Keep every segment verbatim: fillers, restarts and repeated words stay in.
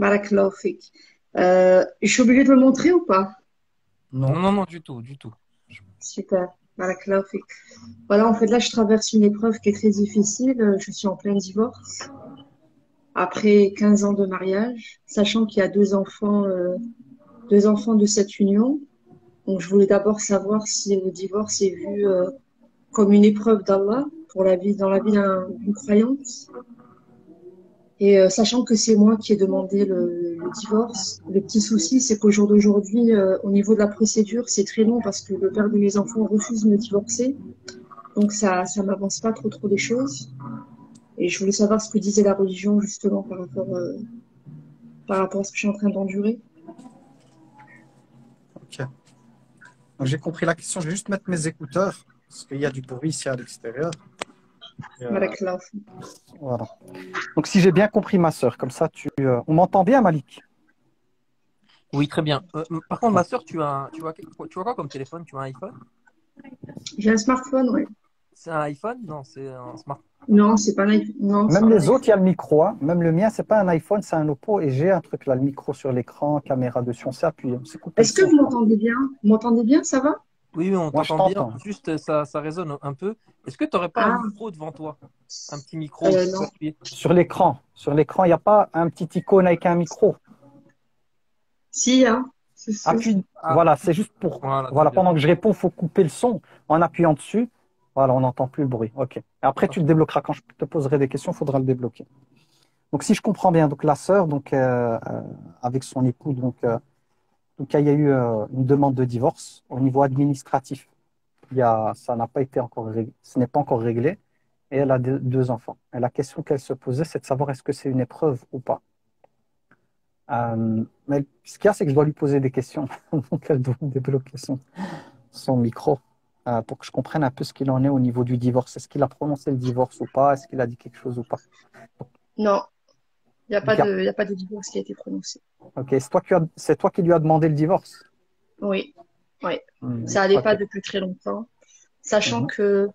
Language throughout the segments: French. Barakallahu fik. Euh, je suis obligée de le montrer ou pas? Non, non, non, du tout, du tout. Super. Barakallahu fik. Voilà, en fait, là, je traverse une épreuve qui est très difficile. Je suis en plein divorce. Après quinze ans de mariage, sachant qu'il y a deux enfants, euh, deux enfants de cette union. Donc, je voulais d'abord savoir si le divorce est vu euh, comme une épreuve d'Allah pour la vie, dans la vie d'une croyante. Et euh, sachant que c'est moi qui ai demandé le, le divorce, le petit souci, c'est qu'au jour d'aujourd'hui, euh, au niveau de la procédure, c'est très long parce que le père de mes enfants refuse de me divorcer. Donc, ça ça m'avance pas trop trop les choses. Et je voulais savoir ce que disait la religion, justement, par rapport, euh, par rapport à ce que je suis en train d'endurer. Ok. Donc, j'ai compris la question. Je vais juste mettre mes écouteurs parce qu'il y a du bruit ici à l'extérieur. Euh, voilà. Donc, si j'ai bien compris, ma sœur, comme ça, tu, euh, on m'entend bien, Malik? Oui, très bien. Euh, par contre, ma sœur, tu as, tu, as, tu, as, tu as quoi comme téléphone? Tu as un iPhone? J'ai un smartphone, oui. C'est un iPhone? Non, c'est un smartphone. Non, c'est pas un iPhone. Même les autres, il y a le micro. Hein. Même le mien, c'est pas un iPhone, c'est un Oppo. Et j'ai un truc là, le micro sur l'écran, caméra dessus, on s'est appuyé. Est-ce que vous m'entendez bien? Vous m'entendez bien, ça va? Oui, oui, on t'entend bien. Juste, ça, ça résonne un peu. Est-ce que tu n'aurais pas ah. un micro devant toi? Un petit micro euh, sur l'écran. Sur l'écran, il n'y a pas un petit icône avec un micro? Si, hein. Appuie... Ah. Voilà, c'est juste pour. Voilà, voilà pendant bien. que je réponds, il faut couper le son en appuyant dessus. Voilà, on n'entend plus le bruit. Ok. Après, okay. tu le débloqueras. Quand je te poserai des questions, il faudra le débloquer. Donc, si je comprends bien, donc la sœur, donc euh, euh, avec son époux, donc. Euh, En tout cas, il y a eu une demande de divorce au niveau administratif. Il y a, ça n'a pas été encore réglé, ce n'est pas encore réglé. Et elle a deux, deux enfants. Et la question qu'elle se posait, c'est de savoir est-ce que c'est une épreuve ou pas. Euh, mais ce qu'il y a, c'est que je dois lui poser des questions. Donc, elle doit débloquer son, son micro euh, pour que je comprenne un peu ce qu'il en est au niveau du divorce. Est-ce qu'il a prononcé le divorce ou pas? Est-ce qu'il a dit quelque chose ou pas? Non. Il n'y a, a pas de divorce qui a été prononcé. Ok, c'est toi, toi qui lui as demandé le divorce? Oui, oui. Mmh, ça n'allait okay. pas depuis très longtemps. Sachant mmh. qu'il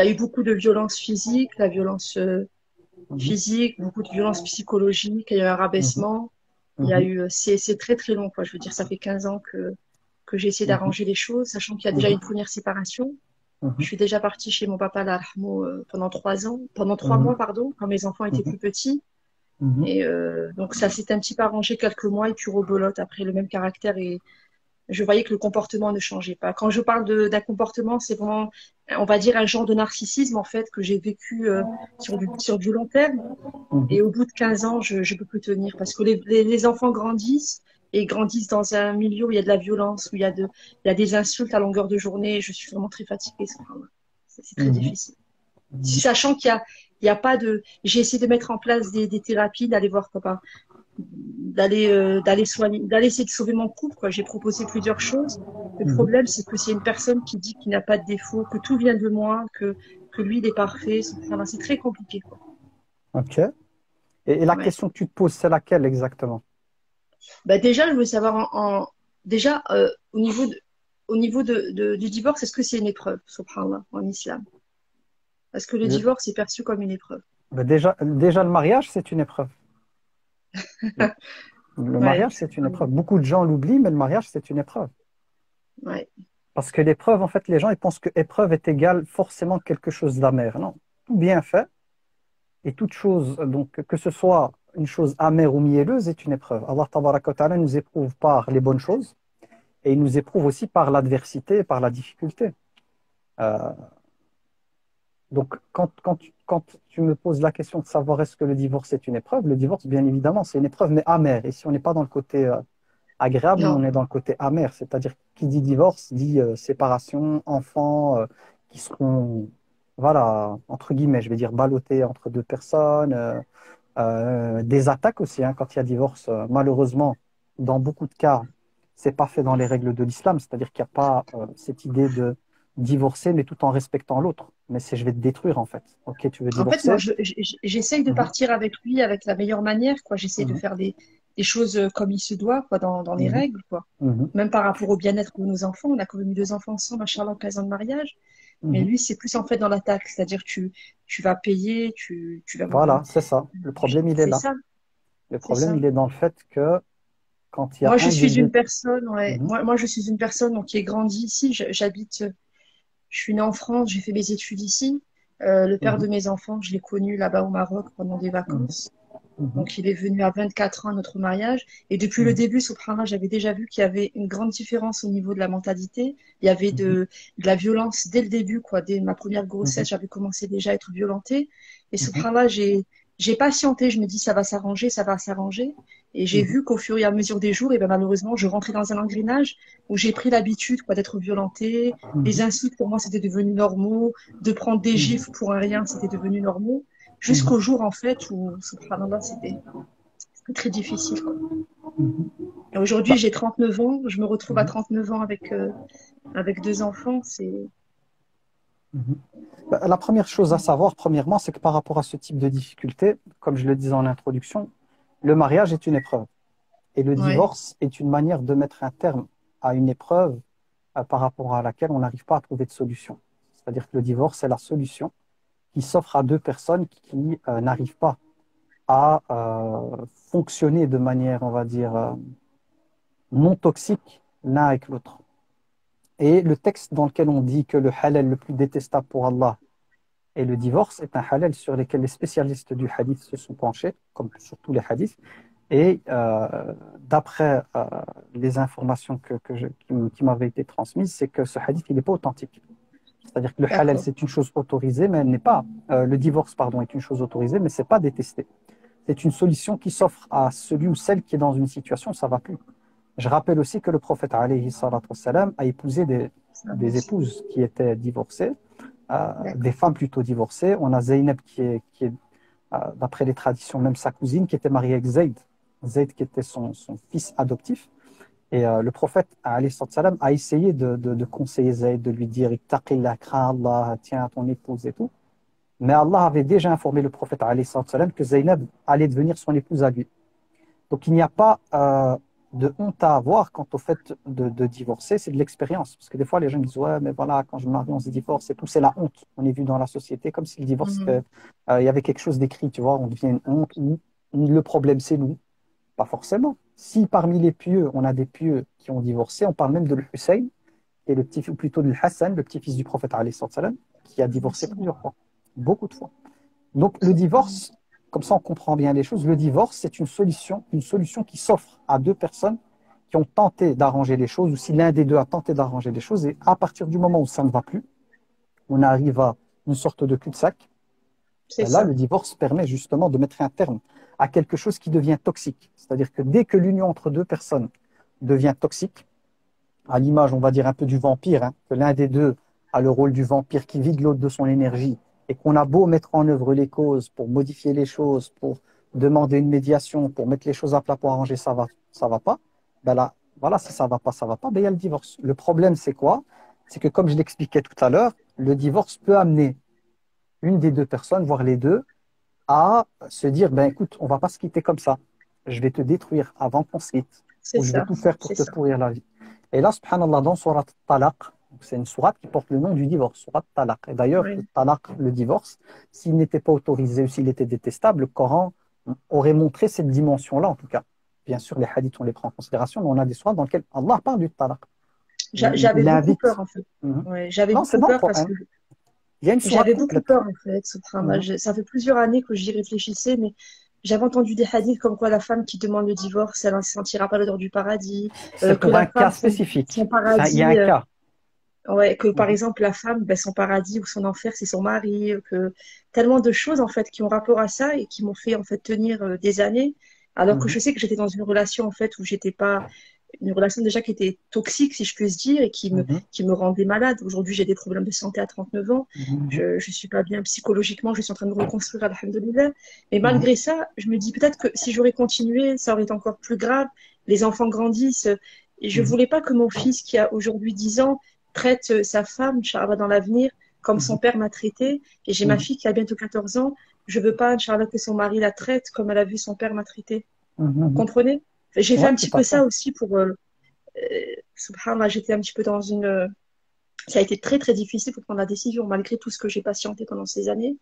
y a eu beaucoup de violence physique, la violence mmh. physique, beaucoup de violence psychologique, il y a eu un rabaissement. Mmh. Il y a eu, c'est très très long, quoi. Je veux dire, ça fait quinze ans que, que j'ai essayé d'arranger mmh. les choses, sachant qu'il y a déjà mmh. une première séparation. Mmh. Je suis déjà partie chez mon papa là, pendant trois ans, pendant trois mmh. mois, pardon, quand mes enfants étaient mmh. plus petits. Mmh. Et euh, donc ça s'est un petit peu arrangé quelques mois et puis rebolote après le même caractère et je voyais que le comportement ne changeait pas. Quand je parle d'un comportement, c'est vraiment, on va dire, un genre de narcissisme en fait que j'ai vécu euh, sur, du, sur du long terme mmh. et au bout de quinze ans, je ne peux plus tenir parce que les, les, les enfants grandissent et grandissent dans un milieu où il y a de la violence, où il y a, de, il y a des insultes à longueur de journée et je suis vraiment très fatiguée. C'est très mmh. difficile. Mmh. Sachant qu'il y a Il y a pas de. J'ai essayé de mettre en place des, des thérapies, d'aller voir papa, d'aller euh, d'aller soigner, d'aller essayer de sauver mon couple. J'ai proposé plusieurs choses. Le mmh. problème, c'est que c'est une personne qui dit qu'il n'a pas de défaut, que tout vient de moi, que que lui il est parfait. C'est très compliqué, quoi. Ok. Et, et la ouais. question que tu te poses, c'est laquelle exactement? Bah déjà, je voulais savoir en, en déjà euh, au niveau de, au niveau de, de du divorce, est-ce que c'est une épreuve, subhanallah, en islam? Parce que le divorce est perçu comme une épreuve. Bah déjà, déjà, le mariage, c'est une épreuve. Le ouais. mariage, c'est une épreuve. Beaucoup de gens l'oublient, mais le mariage, c'est une épreuve. Ouais. Parce que l'épreuve, en fait, les gens ils pensent que épreuve est égale forcément quelque chose d'amer. Non, tout bien fait et toute chose, donc que ce soit une chose amère ou mielleuse, est une épreuve. Allah tabaraka wa ta'ala nous éprouve par les bonnes choses et il nous éprouve aussi par l'adversité, par la difficulté. Euh, Donc, quand, quand, tu, quand tu me poses la question de savoir est-ce que le divorce est une épreuve, le divorce, bien évidemment, c'est une épreuve, mais amère. Et si on n'est pas dans le côté euh, agréable, non. on est dans le côté amer. C'est-à-dire, qui dit divorce, dit euh, séparation, enfants euh, qui seront, voilà, entre guillemets, je vais dire, ballottés entre deux personnes, euh, euh, des attaques aussi, hein, quand il y a divorce. Euh, malheureusement, dans beaucoup de cas, ce n'est pas fait dans les règles de l'islam. C'est-à-dire qu'il n'y a pas euh, cette idée de divorcer, mais tout en respectant l'autre. Mais c'est je vais te détruire, en fait. Ok, tu veux divorcer. En fait, j'essaye je, de partir mmh. avec lui avec la meilleure manière, quoi. J'essaye mmh. de faire des, des choses comme il se doit, quoi, dans, dans les mmh. règles, quoi. Mmh. Même par rapport au bien-être de nos enfants. On a quand même eu deux enfants ensemble, machallah, en quinze ans de mariage. Mmh. Mais lui, c'est plus en fait dans l'attaque. C'est-à-dire, tu, tu vas payer, tu, tu vas. Voilà, c'est ça. Le problème, il est, est là. Ça. Le problème, il est dans le fait que quand il y a... Moi, je suis une personne, ouais. Mmh. Moi, moi, je suis une personne donc, qui est grandie ici. J'habite, je suis née en France, j'ai fait mes études ici. Euh, le père mmh. de mes enfants, je l'ai connu là-bas au Maroc pendant des vacances. Mmh. Donc, il est venu à vingt-quatre ans à notre mariage. Et depuis mmh. le début, Subhanallah, j'avais déjà vu qu'il y avait une grande différence au niveau de la mentalité. Il y avait de, de la violence dès le début, quoi. Dès ma première grossesse, mmh. j'avais commencé déjà à être violentée. Et Subhanallah, j'ai... J'ai patienté, je me dis ça va s'arranger, ça va s'arranger. Et j'ai mmh. vu qu'au fur et à mesure des jours, et ben malheureusement, je rentrais dans un engrenage où j'ai pris l'habitude quoi d'être violentée. Mmh. Les insultes, pour moi, c'était devenu normaux. De prendre des gifles pour un rien, c'était devenu normaux. Jusqu'au mmh. jour, en fait, où, subhanallah, c'était très difficile. Quoi. Mmh. Et aujourd'hui, j'ai trente-neuf ans. Je me retrouve à trente-neuf ans avec, euh, avec deux enfants. C'est... La première chose à savoir, premièrement, c'est que par rapport à ce type de difficulté, comme je le disais en introduction, le mariage est une épreuve. Et le ouais. divorce est une manière de mettre un terme à une épreuve euh, par rapport à laquelle on n'arrive pas à trouver de solution. C'est-à-dire que le divorce est la solution qui s'offre à deux personnes qui euh, n'arrivent pas à euh, fonctionner de manière, on va dire, euh, non toxique l'un avec l'autre. Et le texte dans lequel on dit que le halal le plus détestable pour Allah est le divorce est un halal sur lequel les spécialistes du hadith se sont penchés, comme surtout les hadiths. Et euh, d'après euh, les informations que, que je, qui, qui m'avaient été transmises, c'est que ce hadith il n'est pas authentique. C'est-à-dire que le halal c'est une chose autorisée, mais elle n'est pas. Euh, le divorce pardon est une chose autorisée, mais c'est pas détesté. C'est une solution qui s'offre à celui ou celle qui est dans une situation où ça va plus. Je rappelle aussi que le prophète alayhi salatu wassalam a épousé des, des épouses qui étaient divorcées, euh, des femmes plutôt divorcées. On a Zaynab qui est, qui est euh, d'après les traditions, même sa cousine, qui était mariée avec Zayd. Zayd qui était son, son fils adoptif. Et euh, le prophète alayhi salatu wassalam a essayé de, de, de conseiller Zayd, de lui dire « Ittaqillah, crains Allah, tiens à ton épouse et tout ». Mais Allah avait déjà informé le prophète alayhi salatu wassalam que Zaynab allait devenir son épouse à lui. Donc il n'y a pas... Euh, de honte à avoir quant au fait de, de divorcer, c'est de l'expérience. Parce que des fois, les gens disent « Ouais, mais voilà, quand je me marie, on se divorce et tout, c'est la honte. » On est vu dans la société comme si le divorce, il mm-hmm. euh, y avait quelque chose d'écrit, tu vois, on devient une honte, ou le problème, c'est nous. Pas forcément. Si parmi les pieux, on a des pieux qui ont divorcé, on parle même de Hussein, et le petit, ou plutôt de Hassan, le petit-fils du prophète, qui a divorcé plusieurs fois, beaucoup de fois. Donc, le divorce... Comme ça, on comprend bien les choses. Le divorce, c'est une solution, une solution qui s'offre à deux personnes qui ont tenté d'arranger les choses, ou si l'un des deux a tenté d'arranger les choses, et à partir du moment où ça ne va plus, on arrive à une sorte de cul-de-sac. Et là, le divorce permet justement de mettre un terme à quelque chose qui devient toxique. C'est-à-dire que dès que l'union entre deux personnes devient toxique, à l'image, on va dire, un peu du vampire, hein, que l'un des deux a le rôle du vampire qui vide l'autre de son énergie, et qu'on a beau mettre en œuvre les causes pour modifier les choses, pour demander une médiation, pour mettre les choses à plat, pour arranger, ça va, ça va pas, ben là, voilà, si ça va pas, ça va pas, ben il y a le divorce. Le problème, c'est quoi? C'est que, comme je l'expliquais tout à l'heure, le divorce peut amener une des deux personnes, voire les deux, à se dire, ben écoute, on va pas se quitter comme ça. Je vais te détruire avant qu'on se quitte. Ou je vais tout faire pour te pourrir la vie. Et là, subhanallah, dans Sourate At-Talaq, c'est une sourate qui porte le nom du divorce, sourate talaq. Et d'ailleurs, oui. talaq, le divorce, s'il n'était pas autorisé ou s'il était détestable, le Coran aurait montré cette dimension-là, en tout cas. Bien sûr, les hadiths, on les prend en considération, mais on a des sourates dans lesquelles Allah parle du talaq. J'avais beaucoup invite... peur, en fait. Mm -hmm. ouais, J'avais beaucoup peur, bon, parce hein. que... J'avais beaucoup peur, en fait, ce mm -hmm. Ça fait plusieurs années que j'y réfléchissais, mais... J'avais entendu des hadiths comme quoi la femme qui demande le divorce, elle ne se sentira pas l'odeur du paradis. C'est euh, pour un cas spécifique. Son paradis, il y a un cas. Ouais, que par exemple la femme, ben, son paradis ou son enfer, c'est son mari, que tellement de choses en fait qui ont rapport à ça et qui m'ont fait en fait tenir euh, des années, alors que je sais que j'étais dans une relation en fait où j'étais pas, une relation déjà qui était toxique si je puis dire et qui me, qui me rendait malade. Aujourd'hui j'ai des problèmes de santé à trente-neuf ans, je, je suis pas bien psychologiquement, je suis en train de me reconstruire alhamdoulilah, mais malgré ça je me dis peut-être que si j'aurais continué ça aurait été encore plus grave, les enfants grandissent et je voulais pas que mon fils qui a aujourd'hui dix ans traite sa femme, Inch'Allah, dans l'avenir, comme son père m'a traité. Et j'ai ma fille qui a bientôt quatorze ans. Je veux pas, Inch'Allah, que son mari la traite comme elle a vu son père m'a traité. Vous comprenez? J'ai ouais, fait un petit peu ça, ça aussi pour... Euh, Subhanallah, j'étais un petit peu dans une... Ça a été très, très difficile pour prendre la décision, malgré tout ce que j'ai patienté pendant ces années,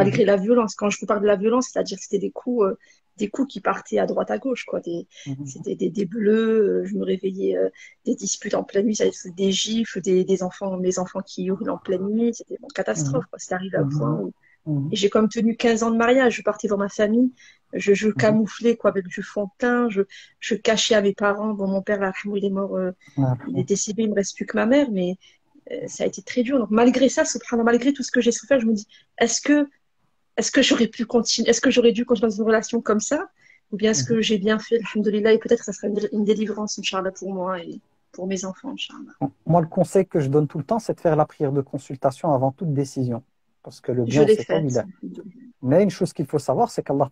malgré la violence. Quand je vous parle de la violence, c'est-à-dire que c'était des coups, euh, des coups qui partaient à droite à gauche, quoi. Des, mmh. C'était des, des bleus, je me réveillais, euh, des disputes en pleine nuit, des gifles, des, des enfants, mes enfants qui hurlent en pleine nuit, c'était une catastrophe, mmh. quoi. C'est arrivé à mmh. point où... Mmh. Et j'ai comme tenu quinze ans de mariage, je partais dans ma famille, je, je mmh. camouflais, quoi, avec du fond de teint, je, je cachais à mes parents, bon, mon père, là, il est mort, euh, mmh. il est décédé, il me reste plus que ma mère, mais euh, ça a été très dur. Donc, malgré ça, malgré tout ce que j'ai souffert, je me dis, est-ce que, est-ce que j'aurais pu continuer, est-ce que j'aurais dû continuer dans une relation comme ça, ou bien est-ce mmh. que j'ai bien fait, alhamdoulilah, et peut-être ça serait une, une délivrance, Inch'Allah, pour moi et pour mes enfants, Inch'Allah. Moi, le conseil que je donne tout le temps, c'est de faire la prière de consultation avant toute décision. Parce que le bien, c'est formidable. Mais une chose qu'il faut savoir, c'est qu'Allah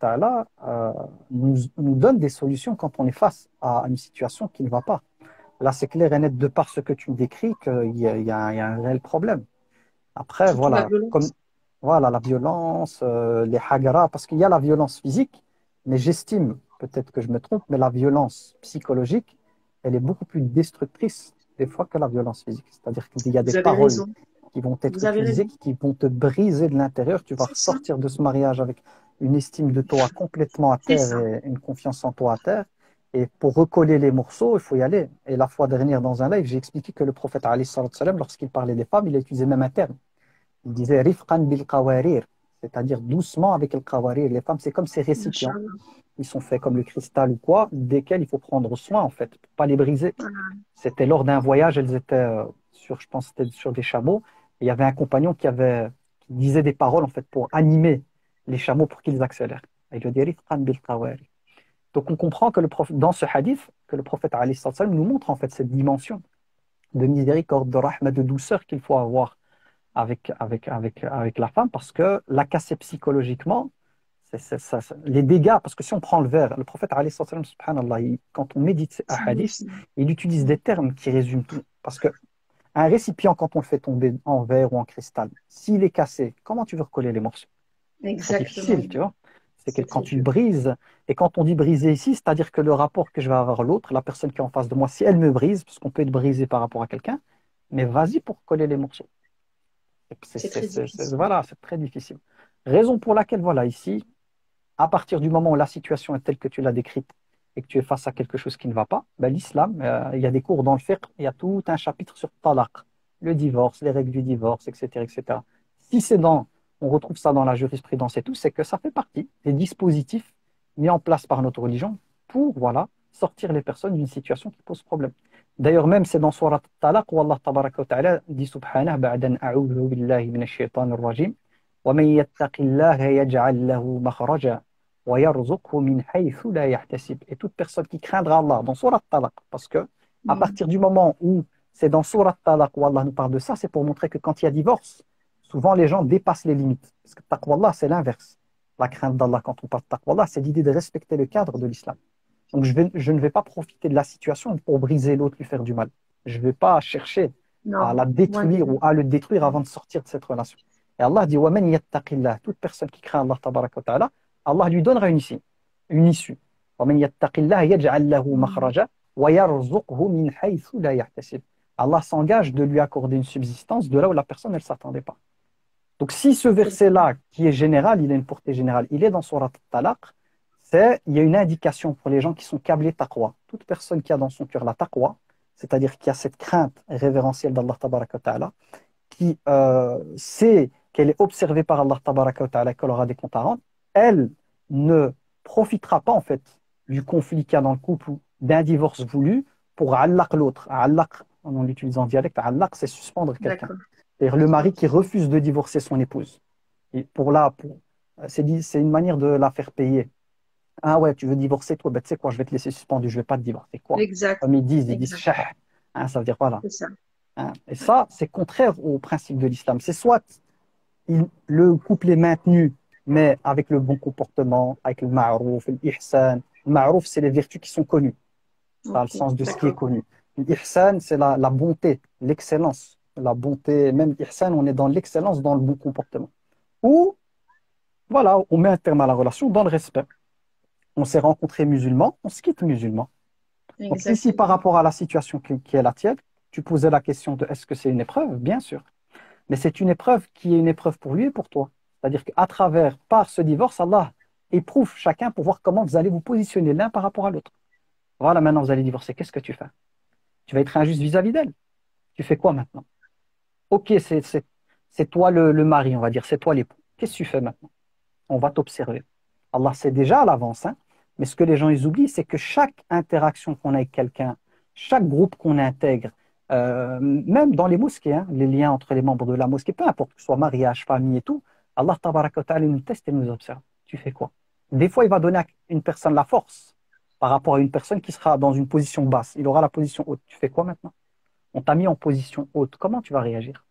Ta'ala euh, nous, nous donne des solutions quand on est face à une situation qui ne va pas. Là, c'est clair et net, de par ce que tu me décris, qu'il y, y, y a un réel problème. Après, voilà, la comme, voilà, la violence, euh, les hagaras, parce qu'il y a la violence physique, mais j'estime, peut-être que je me trompe, mais la violence psychologique, elle est beaucoup plus destructrice des fois que la violence physique. C'est-à-dire qu'il y a des paroles... Raison. Qui vont être physiques, qui vont te briser de l'intérieur. Tu vas ressortir de ce mariage avec une estime de toi complètement à terre et une confiance en toi à terre. Et pour recoller les morceaux, il faut y aller. Et la fois dernière, dans un live, j'ai expliqué que le prophète, lorsqu'il parlait des femmes, il utilisait même un terme. Il disait « rifqan bil qawarir », c'est-à-dire doucement avec le qawarir. Les femmes, c'est comme ces récipients. Ils sont faits comme le cristal ou quoi, desquels il faut prendre soin, en fait, pour ne pas les briser. C'était lors d'un voyage, elles étaient sur, je pense, c'était sur des chameaux. Il y avait un compagnon qui, avait, qui disait des paroles en fait, pour animer les chameaux pour qu'ils accélèrent. Il lui dit « Donc on comprend que le prophète, dans ce hadith, que le prophète nous montre en fait cette dimension de miséricorde, de rahma, de douceur qu'il faut avoir avec, avec, avec, avec la femme, parce que la casser psychologiquement, c'est, c'est, ça, ça, les dégâts, parce que si on prend le verre, le prophète, subhanallah, il, quand on médite un hadith, il utilise des termes qui résument tout, parce que un récipient, quand on le fait tomber en verre ou en cristal, s'il est cassé, comment tu veux recoller les morceaux? C'est difficile, tu vois. C'est que quand tu le brises, et quand on dit briser ici, c'est-à-dire que le rapport que je vais avoir à l'autre, la personne qui est en face de moi, si elle me brise, parce qu'on peut être brisé par rapport à quelqu'un, mais vas-y pour coller les morceaux. C'est très difficile. Voilà, c'est très difficile. Raison pour laquelle, voilà, ici, à partir du moment où la situation est telle que tu l'as décrite, et que tu es face à quelque chose qui ne va pas, ben l'islam, euh, il y a des cours dans le fiqh, il y a tout un chapitre sur talaq, le divorce, les règles du divorce, et cetera et cetera. Si c'est dans, on retrouve ça dans la jurisprudence et tout, c'est que ça fait partie des dispositifs mis en place par notre religion pour voilà, sortir les personnes d'une situation qui pose problème. D'ailleurs même, c'est dans Sourate At-Talaq où Allah Ta'ala dit subhanahu ba'dan a'udhu billahi minash shaitanir rajim wa man yattaqillaha yaj'al lahu makhraja. Et toute personne qui craindra Allah dans Sourate Talaq, parce que à partir du moment où c'est dans Sourate Talaq où Allah nous parle de ça, c'est pour montrer que quand il y a divorce, souvent les gens dépassent les limites. Parce que taqwallah, c'est l'inverse. La crainte d'Allah, quand on parle de taqwallah, c'est l'idée de respecter le cadre de l'islam. Donc je, vais, je ne vais pas profiter de la situation pour briser l'autre, lui faire du mal. Je ne vais pas chercher non. à la détruire oui. ou à le détruire avant de sortir de cette relation. Et Allah dit وَمَنْ يَتَّقِ اللَّهِ, toute personne qui craint Allah tabaraka wa ta'ala, Allah lui donnera une issue. Une issue. Allah s'engage de lui accorder une subsistance de là où la personne ne s'attendait pas. Donc si ce verset-là, qui est général, il a une portée générale, il est dans Sourate Talaq, c'est il y a une indication pour les gens qui sont câblés taqwa. Toute personne qui a dans son cœur la taqwa, c'est-à-dire qui a cette crainte révérentielle d'Allah tabaraka wa ta'ala, qui euh, sait qu'elle est observée par Allah tabaraka wa ta'ala et qu'elle aura des comptes à rendre, elle ne profitera pas en fait du conflit qu'il y a dans le couple ou d'un divorce voulu pour allaq l'autre. Allaq, on l'utilise en dialecte, allaq c'est suspendre quelqu'un. C'est-à-dire le mari qui refuse de divorcer son épouse. Et pour là, pour, c'est une manière de la faire payer. Ah ouais, tu veux divorcer toi, ben, tu sais quoi, je vais te laisser suspendu, je ne vais pas te divorcer. Quoi. Exact. Comme ils disent, ils disent shah, hein, ça veut dire voilà. Ça. Hein, et ça, c'est contraire au principe de l'islam. C'est soit il, le couple est maintenu, mais avec le bon comportement, avec le ma'rouf, l'ihsan. Le ma'rouf, c'est les vertus qui sont connues. Ça a okay, le sens de ce qui est connu. L'ihsan, c'est la, la bonté, l'excellence. La bonté, même l'ihsan, on est dans l'excellence, dans le bon comportement. Ou, voilà, on met un terme à la relation dans le respect. On s'est rencontrés musulmans, on se quitte musulmans. Donc ici, par rapport à la situation qui, qui est la tienne, tu posais la question de est-ce que c'est une épreuve? Bien sûr. Mais c'est une épreuve qui est une épreuve pour lui et pour toi. C'est-à-dire qu'à travers, par ce divorce, Allah éprouve chacun pour voir comment vous allez vous positionner l'un par rapport à l'autre. Voilà, maintenant vous allez divorcer, qu'est-ce que tu fais? Tu vas être injuste vis-à-vis d'elle. Tu fais quoi maintenant? Ok, c'est toi le, le mari, on va dire, c'est toi l'époux. Qu'est-ce que tu fais maintenant? On va t'observer. Allah sait déjà à l'avance, hein, mais ce que les gens ils oublient, c'est que chaque interaction qu'on a avec quelqu'un, chaque groupe qu'on intègre, euh, même dans les mosquées, hein, les liens entre les membres de la mosquée, peu importe que ce soit mariage, famille et tout, Allah tabaraka wa ta'ala nous teste et nous observe. Tu fais quoi? Des fois, il va donner à une personne la force par rapport à une personne qui sera dans une position basse. Il aura la position haute. Tu fais quoi maintenant? On t'a mis en position haute. Comment tu vas réagir?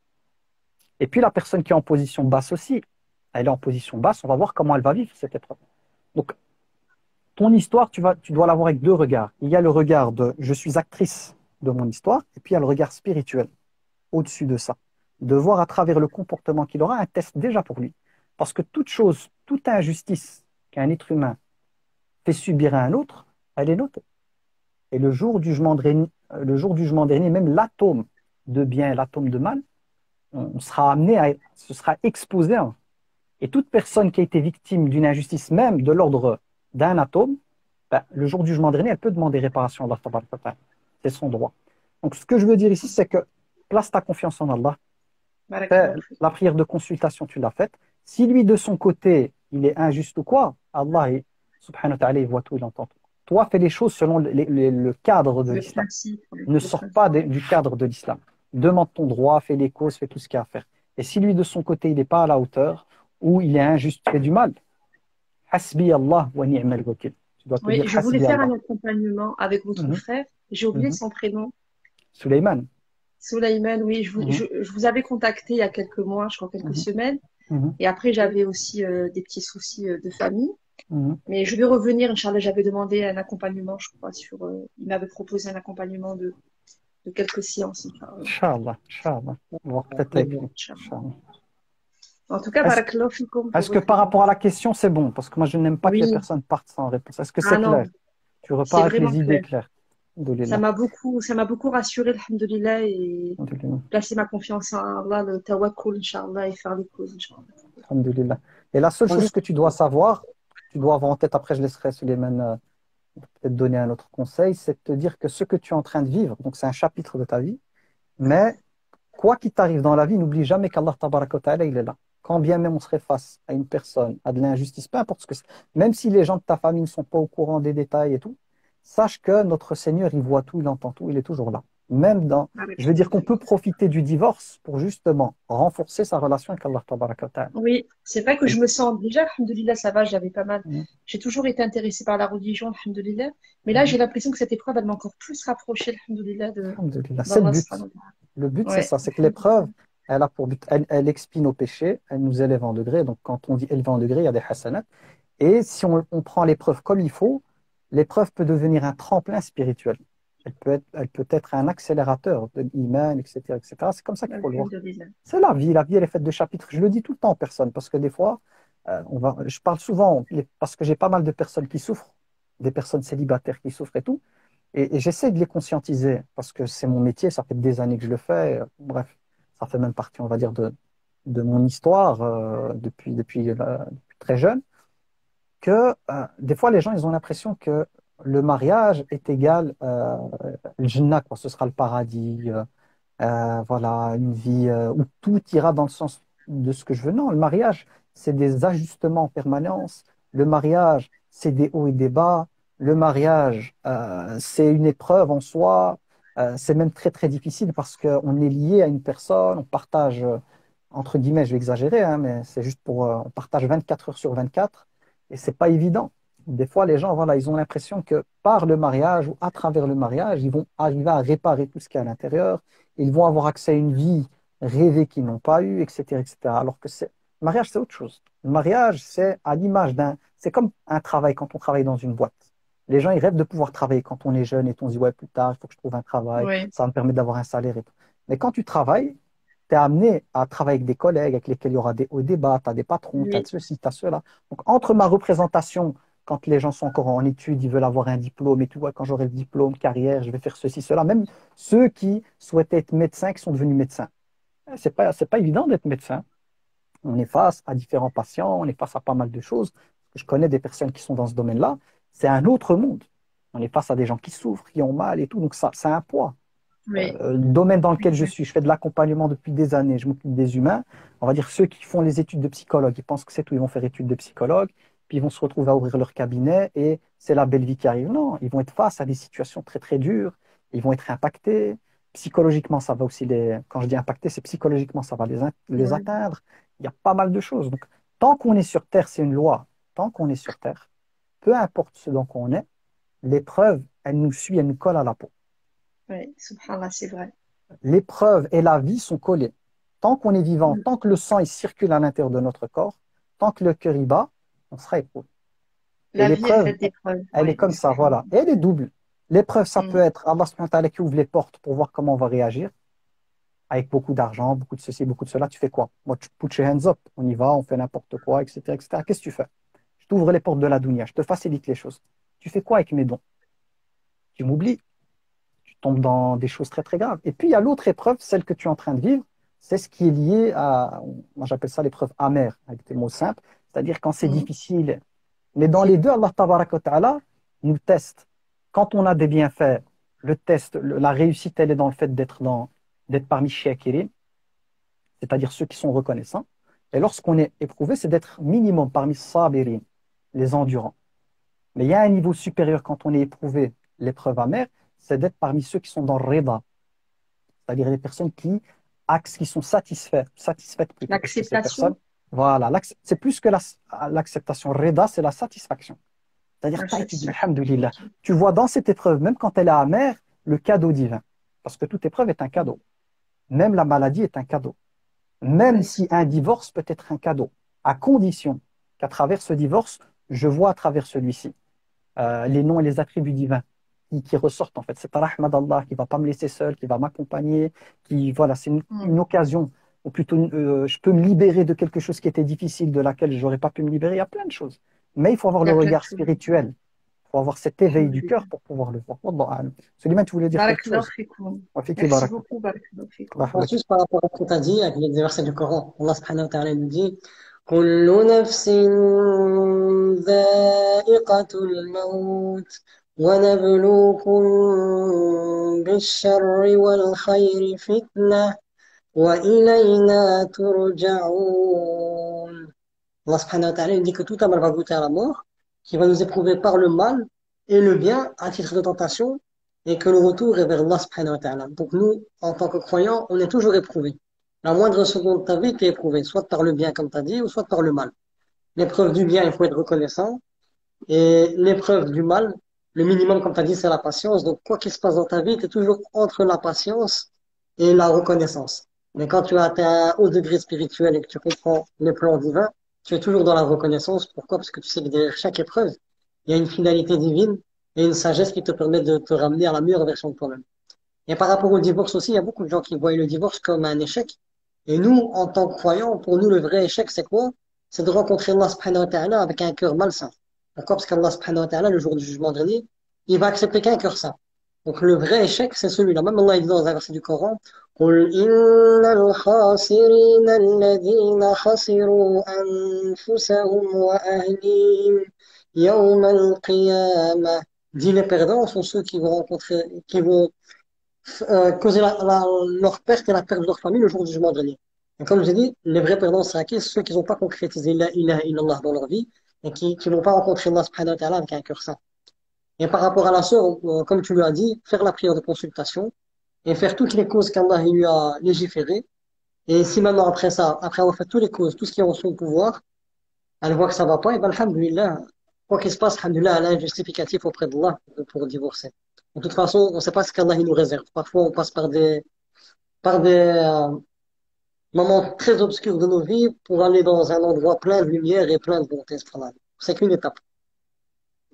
Et puis la personne qui est en position basse aussi, elle est en position basse. On va voir comment elle va vivre cette épreuve. Donc, ton histoire, tu, vas, tu dois l'avoir avec deux regards. Il y a le regard de « je suis actrice de mon histoire » et puis il y a le regard spirituel au-dessus de ça. De voir à travers le comportement qu'il aura un test déjà pour lui. Parce que toute chose, toute injustice qu'un être humain fait subir à un autre, elle est notée. Et le jour du jugement dernier, le jour du jugement dernier même l'atome de bien et l'atome de mal, on sera amené à, ce sera exposé. À, et toute personne qui a été victime d'une injustice même de l'ordre d'un atome, ben, le jour du jugement dernier, elle peut demander réparation à Allah. C'est son droit. Donc ce que je veux dire ici, c'est que place ta confiance en Allah. La prière de consultation, tu l'as faite. Si lui, de son côté, il est injuste ou quoi, Allah, subhanahu wa ta'ala, il voit tout, il entend tout. Toi, fais les choses selon les, les, le cadre de l'islam. Ne sors pas de, du cadre de l'islam. Demande ton droit, fais les causes, fais tout ce qu'il y a à faire. Et si lui, de son côté, il n'est pas à la hauteur, ou il est injuste, il fait du mal, hasbi Allah wa ni'mal wakil. Oui, je voulais faire un accompagnement avec votre mm-hmm. frère. J'ai oublié mm-hmm. son prénom. Souleymane. Souleymane, oui, je vous, mmh. je, je vous avais contacté il y a quelques mois, je crois quelques mmh. semaines. Mmh. Et après, j'avais aussi euh, des petits soucis euh, de famille. Mmh. Mais je vais revenir, Inch'Allah, j'avais demandé un accompagnement, je crois, sur. Euh, il m'avait proposé un accompagnement de, de quelques séances. Inch'Allah, Inch'Allah. En tout cas, barakallahu fikum. Est-ce que par rapport à la question, c'est bon? Parce que moi, je n'aime pas oui. que les personnes partent sans réponse. Est-ce que c'est ah, clair? Tu repars avec les idées claires. Ça m'a beaucoup, ça m'a beaucoup rassuré, alhamdoulilah, et placer ma confiance en Allah, le tawakkul, Inch'Allah, et faire les causes, Inch'Allah. Alhamdoulilah. Et la seule chose que tu dois savoir, tu dois avoir en tête, après je laisserai Souleymane euh, peut-être donner un autre conseil, c'est de te dire que ce que tu es en train de vivre, donc c'est un chapitre de ta vie, mais quoi qu'il t'arrive dans la vie, n'oublie jamais qu'Allah tabaraka wa ta'ala, il est là. Quand bien même on serait face à une personne, à de l'injustice, peu importe ce que c'est, même si les gens de ta famille ne sont pas au courant des détails et tout, sache que notre Seigneur, il voit tout, il entend tout, il est toujours là. Même dans, je veux dire qu'on peut profiter du divorce pour justement renforcer sa relation avec Allah tabaraka wa ta'ala. Oui, c'est vrai que je me sens déjà, alhamdoulilah, ça va, j'avais pas mal. Mm. J'ai toujours été intéressée par la religion, alhamdoulilah. Mais là, mm. j'ai l'impression que cette épreuve, elle m'a encore plus rapprochée, alhamdoulilah, de. Alhamdoulilah. C'est le but. Le but, ouais. c'est ça, c'est que l'épreuve, elle a pour but, elle, elle expie nos péchés, elle nous élève en degré. Donc, quand on dit élever en degré, il y a des hasanats. Et si on, on prend l'épreuve comme il faut, l'épreuve peut devenir un tremplin spirituel. Elle peut être, elle peut être un accélérateur de l'iman, et cetera, et cetera. C'est comme ça qu'il faut le voir. C'est la vie. La vie, elle est faite de chapitres. Je le dis tout le temps aux personnes parce que des fois, euh, on va, je parle souvent parce que j'ai pas mal de personnes qui souffrent, des personnes célibataires qui souffrent et tout. Et, et j'essaie de les conscientiser parce que c'est mon métier. Ça fait des années que je le fais. Bref, ça fait même partie, on va dire, de, de mon histoire euh, depuis, depuis, euh, depuis très jeune. Que euh, des fois, les gens, ils ont l'impression que le mariage est égal euh, le Jannah, quoi. Ce sera le paradis, euh, euh, voilà, une vie euh, où tout ira dans le sens de ce que je veux. Non, le mariage, c'est des ajustements en permanence. Le mariage, c'est des hauts et des bas. Le mariage, euh, c'est une épreuve en soi. Euh, c'est même très, très difficile parce qu'on est lié à une personne, on partage, entre guillemets, je vais exagérer, hein, mais c'est juste pour, euh, on partage vingt-quatre heures sur vingt-quatre. Et ce n'est pas évident. Des fois, les gens, voilà, ils ont l'impression que par le mariage ou à travers le mariage, ils vont arriver à réparer tout ce qu'il y a à l'intérieur. Ils vont avoir accès à une vie rêvée qu'ils n'ont pas eue, et cetera, et cetera. Alors que c'est... le mariage, c'est autre chose. Le mariage, c'est à l'image d'un... C'est comme un travail quand on travaille dans une boîte. Les gens, ils rêvent de pouvoir travailler quand on est jeune et on se dit « ouais, plus tard, il faut que je trouve un travail, oui. ça va me permettre d'avoir un salaire et tout ». Mais quand tu travailles, tu es amené à travailler avec des collègues avec lesquels il y aura des hauts débats, tu as des patrons, oui. tu as de ceci, tu as cela. Donc, entre ma représentation, quand les gens sont encore en études, ils veulent avoir un diplôme et tout, ouais, quand j'aurai le diplôme, carrière, je vais faire ceci, cela. Même ceux qui souhaitaient être médecins, qui sont devenus médecins. Ce n'est pas, c'est pas évident d'être médecin. On est face à différents patients, on est face à pas mal de choses. je connais des personnes qui sont dans ce domaine-là, c'est un autre monde. On est face à des gens qui souffrent, qui ont mal et tout, donc ça, ça a un poids. Oui. Euh, le domaine dans lequel je suis, je fais de l'accompagnement depuis des années, je m'occupe des humains. On va dire ceux qui font les études de psychologue, ils pensent que c'est tout, ils vont faire études de psychologue, puis ils vont se retrouver à ouvrir leur cabinet et c'est la belle vie qui arrive. Non, ils vont être face à des situations très très dures, ils vont être impactés. Psychologiquement, ça va aussi les... Quand je dis impactés, c'est psychologiquement, ça va les, in... les oui. atteindre. Il y a pas mal de choses. Donc, tant qu'on est sur Terre, c'est une loi, tant qu'on est sur Terre, peu importe ce dont on est, l'épreuve, elle nous suit, elle nous colle à la peau. Oui, subhanallah, c'est vrai. L'épreuve et la vie sont collées. Tant qu'on est vivant, tant que le sang il circule à l'intérieur de notre corps, tant que le cœur y bat, on sera éprouvé. La vie, elle, elle, elle oui, est comme ça, vrai. Voilà. Et elle est double. L'épreuve, ça mm. peut être Allah qui ouvre les portes pour voir comment on va réagir. Avec beaucoup d'argent, beaucoup de ceci, beaucoup de cela, tu fais quoi? Moi, tu put your hands up, on y va, on fait n'importe quoi, et cetera et cetera. Qu'est-ce que tu fais? Je t'ouvre les portes de la dunya, je te facilite les choses. Tu fais quoi avec mes dons? Tu m'oublies. Tu tombes dans des choses très très graves. Et puis il y a l'autre épreuve, celle que tu es en train de vivre, c'est ce qui est lié à, moi j'appelle ça l'épreuve amère, avec des mots simples, c'est-à-dire quand c'est mmh. difficile. Mais dans les deux, Allah tabaraka wa ta'ala nous teste. Quand on a des bienfaits, le test, le, la réussite, elle est dans le fait d'être dans d'être parmi shakirin, c'est-à-dire ceux qui sont reconnaissants. Et lorsqu'on est éprouvé, c'est d'être minimum parmi sabirin, les endurants. Mais il y a un niveau supérieur quand on est éprouvé, l'épreuve amère, c'est d'être parmi ceux qui sont dans le rida, c'est-à-dire les personnes qui, qui sont satisfaites. satisfaites L'acceptation. Voilà, c'est plus que l'acceptation. La, rida, c'est la satisfaction. C'est-à-dire, alhamdoulilah, tu vois dans cette épreuve, même quand elle est amère, le cadeau divin. Parce que toute épreuve est un cadeau. Même la maladie est un cadeau. Même si un divorce peut être un cadeau, à condition qu'à travers ce divorce, je vois à travers celui-ci euh, les noms et les attributs divins qui, qui ressortent en fait. C'est par rahmat d'Allah qui ne va pas me laisser seul, qui va m'accompagner, qui voilà, c'est une, une occasion, ou plutôt euh, je peux me libérer de quelque chose qui était difficile, de laquelle je n'aurais pas pu me libérer. Il y a plein de choses. Mais il faut avoir le regard spirituel. Il faut avoir cet éveil du cœur pour pouvoir le voir. Souleymane, tu voulais dire quelque chose? Merci beaucoup. Juste par rapport à ce que tu as dit, avec les versets du Coran, Allah subhanahu wa ta'ala nous dit كل نفس ذائقة الموت ونبلوكم بالشر والخير فتنة وإلينا ترجعون. Allah subhanahu wa ta'ala nous dit que tout homme va goûter à la mort, qui va nous éprouver par le mal et le bien à titre de tentation, et que le retour est vers Allah subhanahu wa ta'ala. Donc nous, en tant que croyants, on est toujours éprouvés. La moindre seconde de ta vie, tu es éprouvé, soit par le bien, comme tu as dit, ou soit par le mal. L'épreuve du bien, il faut être reconnaissant. Et l'épreuve du mal, le minimum, comme tu as dit, c'est la patience. Donc, quoi qu'il se passe dans ta vie, tu es toujours entre la patience et la reconnaissance. Mais quand tu as atteint un haut degré spirituel et que tu comprends les plans divins, tu es toujours dans la reconnaissance. Pourquoi? Parce que tu sais que derrière chaque épreuve, il y a une finalité divine et une sagesse qui te permet de te ramener à la meilleure version de toi-même. Et par rapport au divorce aussi, il y a beaucoup de gens qui voient le divorce comme un échec. Et nous, en tant que croyants, pour nous, le vrai échec, c'est quoi? C'est de rencontrer Allah subhanahu wa ta'ala avec un cœur malsain. Pourquoi? Parce qu'Allah subhanahu wa ta'ala, le jour du jugement dernier, il va accepter qu'un cœur sain. Donc, le vrai échec, c'est celui-là. Même Allah, il dit dans un verset du Coran, قُلْ إِنَّ الْخَاسِرِينَ الَّذِينَ خَسِرُوا أَنفُسَهُمْ وَأَهْلِيهِمْ يَوْمَ الْقِيَامَةِ. Dit les perdants sont ceux qui vont rencontrer, qui vont Euh, causer la, la, leur perte et la perte de leur famille le jour du jugement dernier. Et comme je l'ai dit, les vrais perdants, c'est ceux qui n'ont pas concrétisé la ilaha illallah dans leur vie et qui n'ont pas rencontré Allah subhanahu wa ta'ala avec un cœur sain. Et par rapport à la sœur, euh, comme tu lui as dit, faire la prière de consultation et faire toutes les causes qu'Allah lui a légiférées. Et si maintenant, après ça, après avoir fait toutes les causes, tout ce qui est en son pouvoir, elle voit que ça ne va pas, et bien, alhamdoulilah, quoi qu'il se passe, alhamdoulilah, elle a un justificatif auprès d'Allah pour divorcer. De toute façon, on ne sait pas ce qu'Allah nous réserve. Parfois, on passe par des, par des euh, moments très obscurs de nos vies pour aller dans un endroit plein de lumière et plein de bonté. C'est qu'une étape.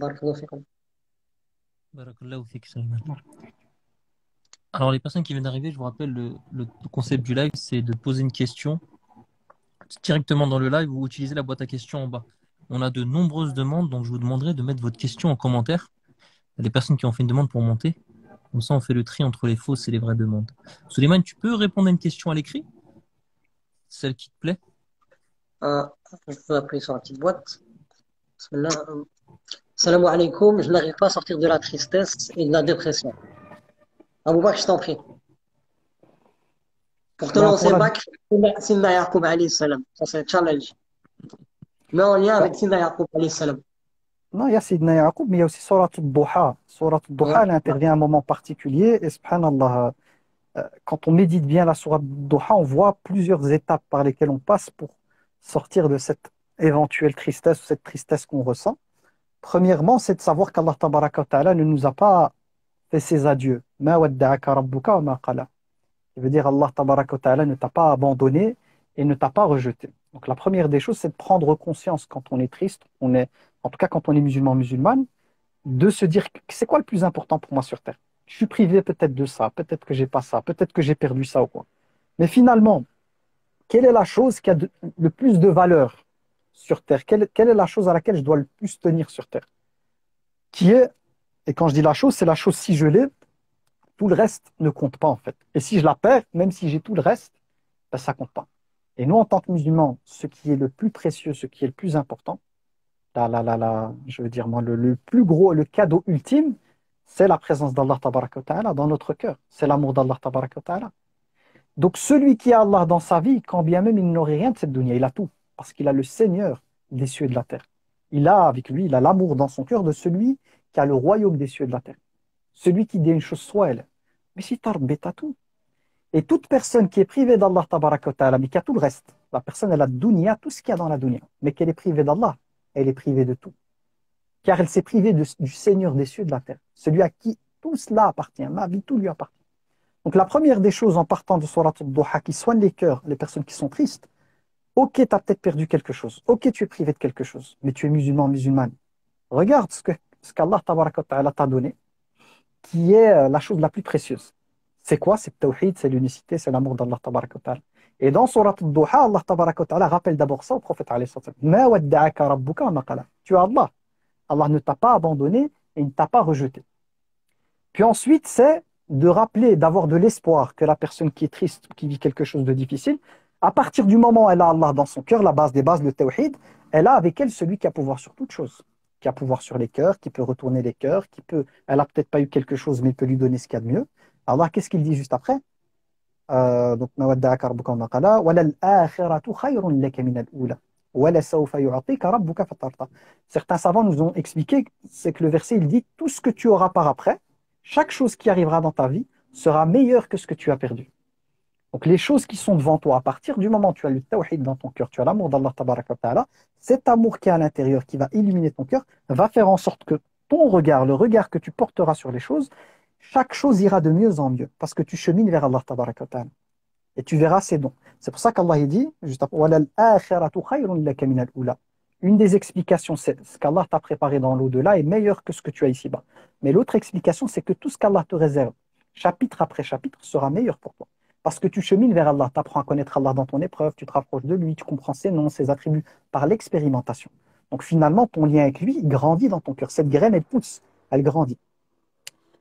Alors, les personnes qui viennent d'arriver, je vous rappelle, le, le concept du live, c'est de poser une question directement dans le live ou utiliser la boîte à questions en bas. On a de nombreuses demandes, donc je vous demanderai de mettre votre question en commentaire. Les personnes qui ont fait une demande pour monter, comme ça on fait le tri entre les fausses et les vraies demandes. Souleymane, tu peux répondre à une question à l'écrit? Celle qui te plaît. Euh, je peux appuyer sur la petite boîte. Salam alaikum, je n'arrive pas à sortir de la tristesse et de la dépression. Abou Bakr, je t'en prie. Pour te lancer Bakr, Sidna Yaqub alayhi salam. Ça c'est un challenge. Mais en lien avec Sidna Yaqub alayhi salam. Non, il y a Sidna Yaqub, mais il y a aussi Sourate Ad-Duha. Sourate Ad-Duha, elle intervient à un moment particulier. Et subhanallah, quand on médite bien la Sourate Ad-Duha, on voit plusieurs étapes par lesquelles on passe pour sortir de cette éventuelle tristesse ou cette tristesse qu'on ressent. Premièrement, c'est de savoir qu'Allah Tabaraka wa Ta'ala ne nous a pas fait ses adieux. Ma wadda'aka rabbuka wa ma qala. Il veut dire Allah Tabaraka wa Ta'ala ne t'a pas abandonné et ne t'a pas rejeté. Donc la première des choses, c'est de prendre conscience quand on est triste, on est, en tout cas quand on est musulman musulmane, de se dire c'est quoi le plus important pour moi sur terre. Je suis privé peut-être de ça, peut-être que j'ai pas ça, peut-être que j'ai perdu ça ou quoi. Mais finalement, quelle est la chose qui a de, le plus de valeur sur terre? Quelle, quelle est la chose à laquelle je dois le plus tenir sur terre? Qui est, et quand je dis la chose, c'est la chose si je l'ai, tout le reste ne compte pas en fait. Et si je la perds, même si j'ai tout le reste, ben, ça ne compte pas. Et nous, en tant que musulmans, ce qui est le plus précieux, ce qui est le plus important, là, là, là, là, je veux dire, moi, le, le plus gros, le cadeau ultime, c'est la présence d'Allah Tabaraka wa Ta'ala dans notre cœur. C'est l'amour d'Allah Tabaraka wa Ta'ala. Donc celui qui a Allah dans sa vie, quand bien même il n'aurait rien de cette dunya, il a tout. Parce qu'il a le Seigneur des cieux et de la terre. Il a avec lui, il a l'amour dans son cœur de celui qui a le royaume des cieux et de la terre. Celui qui dit une chose soit elle. Mais si t'as tout. Et toute personne qui est privée d'Allah Tabaraka wa Ta'ala, mais qui a tout le reste, la personne elle a dunya, tout ce qu'il y a dans la dunya, mais qu'elle est privée d'Allah, elle est privée de tout. Car elle s'est privée de, du Seigneur des cieux et de la terre. Celui à qui tout cela appartient, ma vie, tout lui appartient. Donc la première des choses en partant de Sourate Ad-Duha qui soigne les cœurs, les personnes qui sont tristes, ok, tu as peut-être perdu quelque chose. Ok, tu es privé de quelque chose. Mais tu es musulman, musulmane. Regarde ce que ce qu'Allah t'a donné, qui est la chose la plus précieuse. C'est quoi? C'est le tawhid, c'est l'unicité, c'est l'amour d'Allah. Et dans Sourate Ad-Duha, Allah rappelle d'abord ça au prophète. Ma wadda'aka rabbuka wa ma qala. Tu as Allah. Allah ne t'a pas abandonné et il ne t'a pas rejeté. Puis ensuite, c'est de rappeler, d'avoir de l'espoir que la personne qui est triste, qui vit quelque chose de difficile, à partir du moment où elle a Allah dans son cœur, la base des bases, le tawhid, elle a avec elle celui qui a pouvoir sur toute chose, qui a pouvoir sur les cœurs, qui peut retourner les cœurs, qui peut, elle n'a peut-être pas eu quelque chose, mais il peut lui donner ce qu'il y a de mieux. Allah, qu'est-ce qu'il dit juste après? euh, Donc, certains savants nous ont expliqué, c'est que le verset, il dit, tout ce que tu auras par après, chaque chose qui arrivera dans ta vie, sera meilleure que ce que tu as perdu. Donc les choses qui sont devant toi, à partir du moment où tu as le tawhid dans ton cœur, tu as l'amour d'Allah Tabaraka wa Ta'ala, cet amour qui est à l'intérieur, qui va illuminer ton cœur, va faire en sorte que ton regard, le regard que tu porteras sur les choses, chaque chose ira de mieux en mieux, parce que tu chemines vers Allah Tabaraka wa Ta'ala. Et tu verras ses dons. C'est pour ça qu'Allah dit, juste après, Wal-akhiratu khayrun laka min al-ula. Une des explications, c'est ce qu'Allah t'a préparé dans l'au-delà est meilleur que ce que tu as ici-bas. Mais l'autre explication, c'est que tout ce qu'Allah te réserve, chapitre après chapitre, sera meilleur pour toi. Parce que tu chemines vers Allah, tu apprends à connaître Allah dans ton épreuve, tu te rapproches de lui, tu comprends ses noms, ses attributs par l'expérimentation. Donc finalement, ton lien avec lui, il grandit dans ton cœur. Cette graine, elle pousse, elle grandit.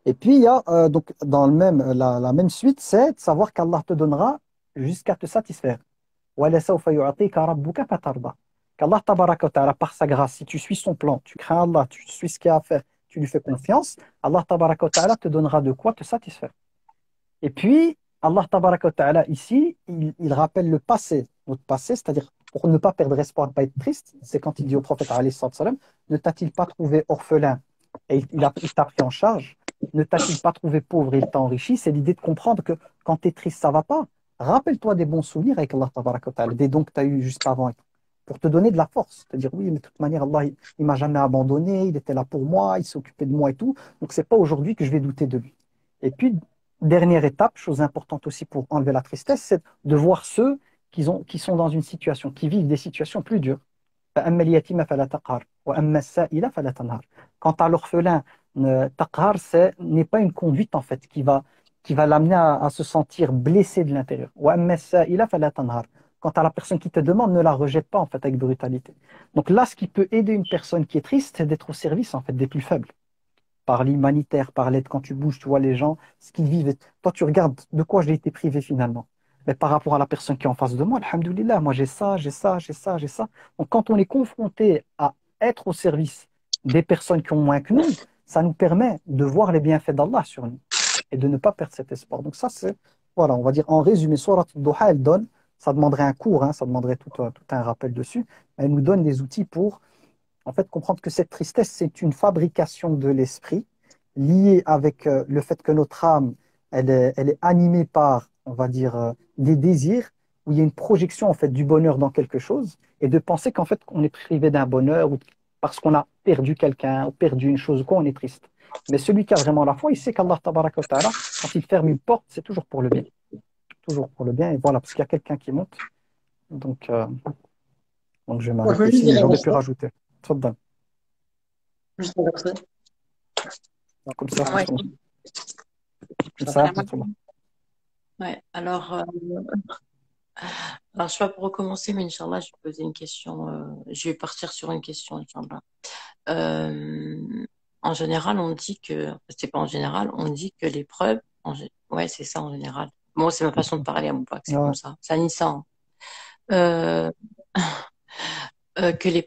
Et puis, il y a, euh, donc, dans le même, la, la même suite, c'est de savoir qu'Allah te donnera jusqu'à te satisfaire. Qu'Allah Tabaraka wa Ta'ala, par sa grâce, si tu suis son plan, tu crains Allah, tu suis ce qu'il y a à faire, tu lui fais confiance, Allah Tabaraka wa Ta'ala te donnera de quoi te satisfaire. Et puis, Allah Tabaraka wa Ta'ala, ici, il, il rappelle le passé, notre passé, c'est-à-dire pour ne pas perdre espoir, ne pas être triste, c'est quand il dit au prophète, alayhi salam, ne t'a-t-il pas trouvé orphelin et il, il t'a pris en charge? Ne t'a-t-il pas trouvé pauvre et il t'a enrichi? C'est l'idée de comprendre que quand tu es triste, ça ne va pas. Rappelle-toi des bons souvenirs avec Allah Tabaraka wa Ta'ala, des dons que tu as eus juste avant, pour te donner de la force. C'est-à-dire, oui, mais de toute manière, Allah, il ne m'a jamais abandonné, il était là pour moi, il s'occupait de moi et tout, donc ce n'est pas aujourd'hui que je vais douter de lui. Et puis, dernière étape, chose importante aussi pour enlever la tristesse, c'est de voir ceux qui, ont, qui sont dans une situation, qui vivent des situations plus dures. Quant à l'orphelin, euh, taqhar, n'est pas une conduite en fait qui va, qui va l'amener à, à se sentir blessé de l'intérieur. Quant à la personne qui te demande, ne la rejette pas en fait avec brutalité. Donc là, ce qui peut aider une personne qui est triste, c'est d'être au service en fait des plus faibles. Par l'humanitaire, par l'aide, quand tu bouges, tu vois les gens, ce qu'ils vivent. Toi, tu regardes de quoi j'ai été privé finalement. Mais par rapport à la personne qui est en face de moi, alhamdoulilah, moi j'ai ça, j'ai ça, j'ai ça, j'ai ça. Donc quand on est confronté à être au service des personnes qui ont moins que nous, ça nous permet de voir les bienfaits d'Allah sur nous et de ne pas perdre cet espoir. Donc ça, c'est, voilà, on va dire en résumé, Sourate Ad-Duha, elle donne, ça demanderait un cours, hein, ça demanderait tout un, tout un rappel dessus, mais elle nous donne des outils pour, en fait, comprendre que cette tristesse, c'est une fabrication de l'esprit liée avec euh, le fait que notre âme, elle est, elle est animée par, on va dire, euh, des désirs, où il y a une projection en fait du bonheur dans quelque chose, et de penser qu'en fait qu'on est privé d'un bonheur ou parce qu'on a perdu quelqu'un ou perdu une chose ou quoi, on est triste. Mais celui qui a vraiment la foi, il sait qu'Allah tabaraka wa ta'ala, quand il ferme une porte, c'est toujours pour le bien. Toujours pour le bien, et voilà, parce qu'il y a quelqu'un qui monte. Donc, euh, donc je vais m'arrêter ici, mais j'aurais pu rajouter. Tfaddal. Juste un verset. Comme ça, ouais. Comme ça, vraiment... ouais, alors... Euh... Alors, je ne sais pas pour recommencer, mais Inch'Allah, je vais poser une question. Euh, je vais partir sur une question, Inch'Allah. Euh, en général, on dit que... C'est pas en général, on dit que l'épreuve... En, ouais, c'est ça en général. Moi, bon, c'est ma façon de parler à mon pote, c'est ouais. comme ça. C'est un Nissan. Euh, euh, que l'épreuve...